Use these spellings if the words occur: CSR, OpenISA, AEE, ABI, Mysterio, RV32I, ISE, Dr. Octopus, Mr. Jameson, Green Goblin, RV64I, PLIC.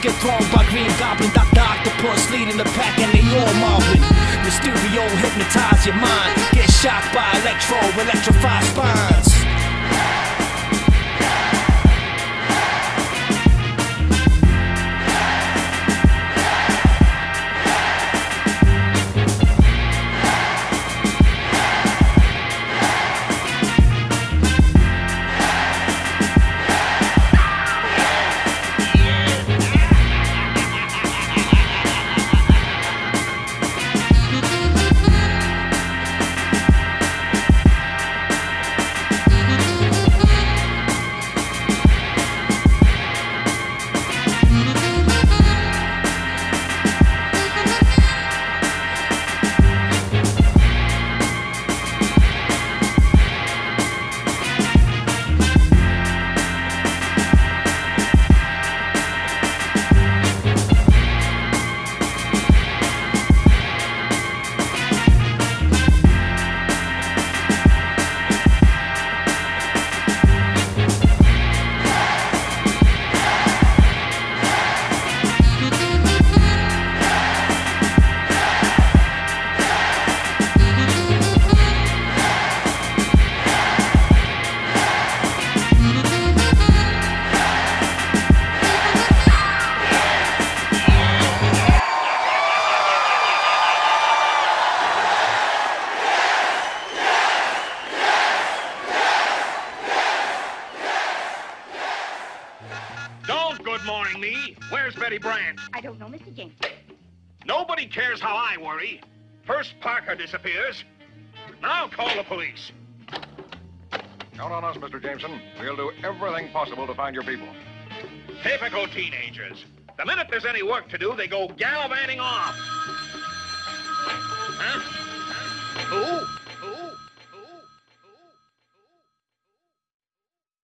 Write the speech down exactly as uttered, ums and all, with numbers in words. Get thrown by Green Goblin, Doctor Octopus leading the pack, and they all mobbing. Mysterio hypnotize your mind, get shocked by electro, electrified spines. Disappears. Now call the police. Count on us, Mister Jameson. We'll do everything possible to find your people. Typical teenagers. The minute there's any work to do, they go gallivanting off. Huh? Who?